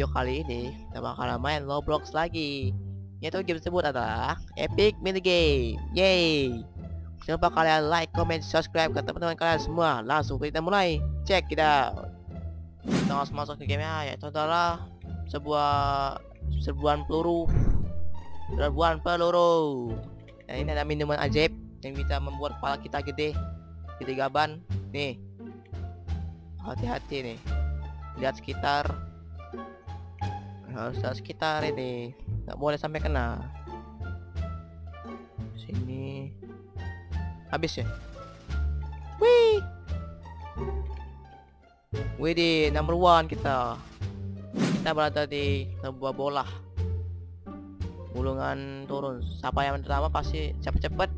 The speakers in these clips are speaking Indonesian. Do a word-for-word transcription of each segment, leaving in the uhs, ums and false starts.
video kali ini kita bakalan main Roblox lagi. Yaitu game tersebut adalah Epic Minigame. Yeay. Jangan lupa kalian like, comment, subscribe ke teman-teman kalian semua. Langsung kita mulai. Check it out. Kita langsung masuk ke gamenya, yaitu adalah sebuah serbuan peluru. Serbuan peluru. Dan ini ada minuman ajaib yang bisa membuat kepala kita gede. Gede gaban. Nih. Hati-hati nih. Lihat sekitar, harus lihat sekitar ini, nggak boleh sampai kena. Sini habis ya. Wih, wih di number one kita. Kita berada di sebuah bola, gulungan turun. Siapa yang pertama pasti cepet-cepet.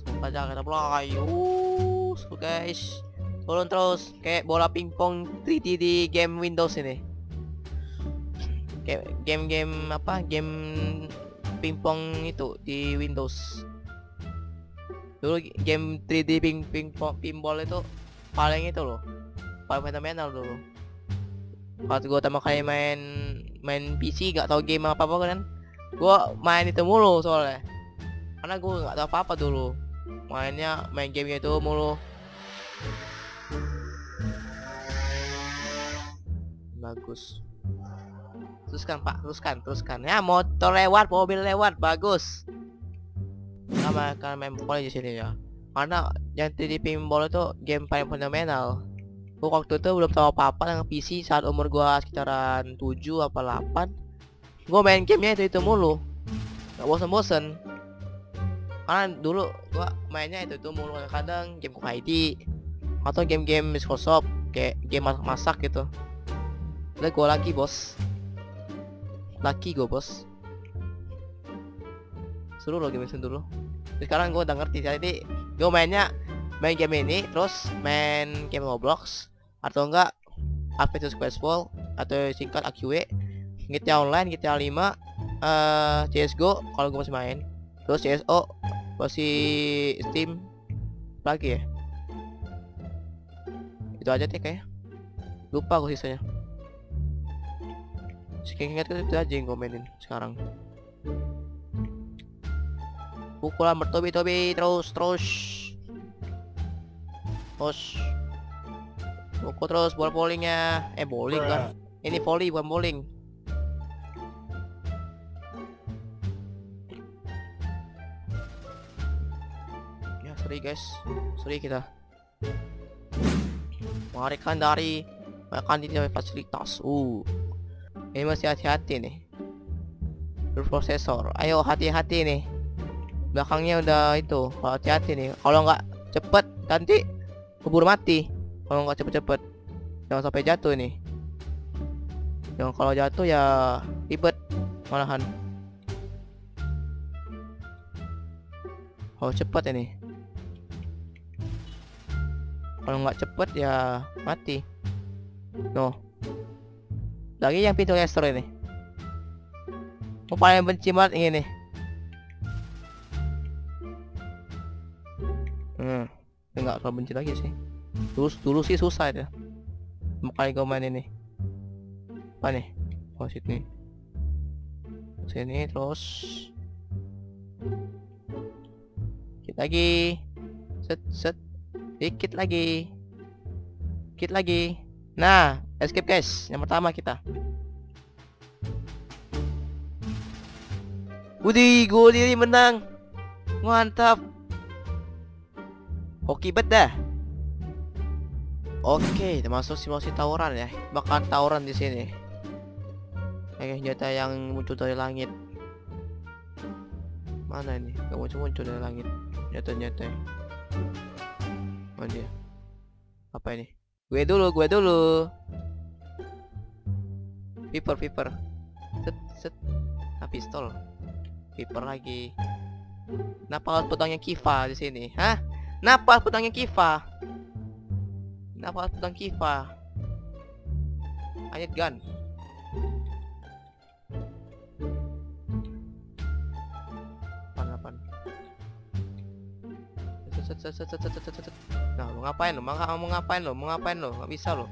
Semoga jangan kita belayu, guys. Turun terus kayak bola pingpong tiga D di game Windows ini. Kayak game-game apa? Game pingpong itu di Windows. Dulu game tiga D ping pingpong pinball itu paling itu loh. Paling fenomenal dulu. Waktu gua pertama kali main main P C gak tau game apa-apa kan. Gua main itu mulu soalnya. Karena gua gak tau apa-apa dulu. Mainnya main game itu mulu. Bagus, teruskan pak, teruskan, teruskan ya. Motor lewat, mobil lewat, bagus. Sama akan main poli di sini ya, karena yang tiga D pinball itu game paling fundamental. Gua waktu itu belum tahu apa apa tentang P C. Saat umur gua sekitaran tujuh apa delapan, gua main gamenya itu itu mulu, nggak bosen-bosen. Karena dulu gua mainnya itu itu mulu, kadang game I D atau game-game Microsoft kayak game masak gitu. Udah gue lagi bos, laki gue bos, seru lo game dulu. Sekarang gue udah ngerti, jadi gue mainnya main game ini, terus main game Roblox atau enggak Apex SquadFall atau singkat A Q W, G T A Online, G T A lima, uh, C S G O kalau gue masih main, terus C S O masih Steam lagi ya. Itu aja deh kayaknya, lupa gue sisanya. Seingat itu aja yang komenin sekarang. Pukulan bertobi-tobi terus terus. Terus. Pukul terus bola bowlingnya. Eh bowling kan. Ini volley bukan bowling. Ya seri guys. Seri kita. Marikan dari makan di fasilitas. Uh. Ini masih hati-hati nih. Berprosesor. Ayo hati-hati nih. Belakangnya udah itu. Kalau hati-hati nih. Kalau nggak cepet nanti keburu mati. Kalau nggak cepet-cepet. Jangan sampai jatuh nih. Jangan kalau jatuh ya ribet malahan. Kalau cepet ini. Kalau nggak cepet ya mati. Noh. Lagi yang pintu restoran ini, oh, paling benci banget ini nih. Hmm, enggak terlalu benci lagi sih. Terus dulu sih susah ya. Makanya gue main ini. Apa nih? Oh sini. Sini terus. Dikit lagi. Set set. Dikit lagi. Dikit lagi. Nah, escape guys, yang pertama kita. Wudi, gue diri menang. Mantap. Hoki bet dah. Oke, kita masuk simulasi tawuran ya. Bahkan tawuran di sini. Kayak senjata yang muncul dari langit. Mana ini? Gak muncul-muncul dari langit. Nyata-nyata. Mana dia? Apa ini? Gue dulu, gue dulu. Viper, viper. Set, set. Nah, pistol. Viper lagi. Kenapa harus pedangnya Kiva di sini? Hah? Kenapa harus pedangnya Kiva? Kenapa harus pedang Kiva? Anyet gun. Apaan-apaan? Set, set, set, set, set, set, set, set. Nah, lu ngapain lo? Mau ngapain lo? Mau ngapain lo? Nggak bisa lo.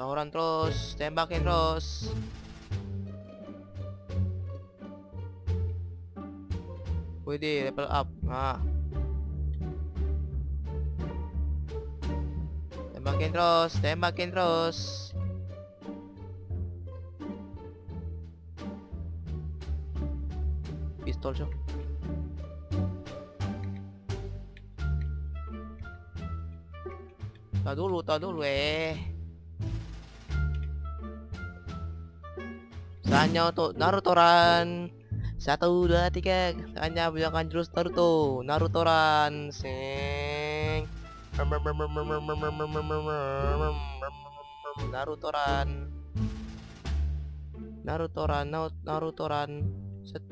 Tawuran terus, tembakin terus. Widih, level up. Nah. Tembakin terus, tembakin terus. Pistol cok. Tahan dulu, tahan dulu eh. Saatnya untuk Naruto-ran. Satu, dua, tiga. Saatnya gunakan jurus Naruto. Naruto-ran. Sing. Naruto-ran. Naruto-ran. Naruto-ran. Set.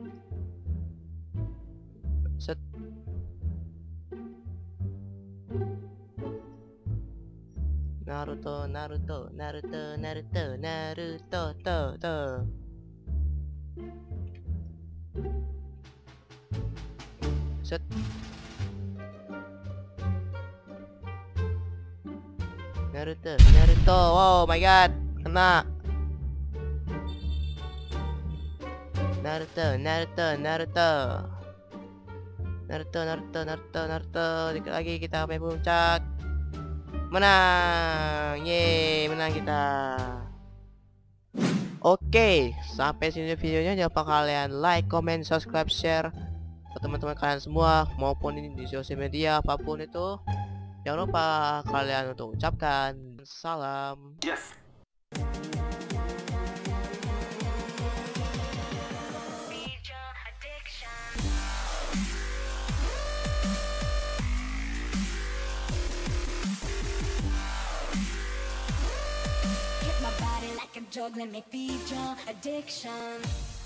Set. Naruto, Naruto, Naruto, Naruto, Naruto, to, to. Set. Naruto, Naruto, oh my god, kena. Naruto, Naruto, Naruto. Naruto, Naruto, Naruto, Naruto. Dikit lagi kita sampai puncak. Menang, yeay, menang kita. Oke, sampai sini videonya. Jangan lupa kalian like, comment, subscribe, share ke teman-teman kalian semua, maupun ini di sosial media apapun itu. Jangan lupa kalian untuk ucapkan salam. Yes. Juggling, make me your addiction.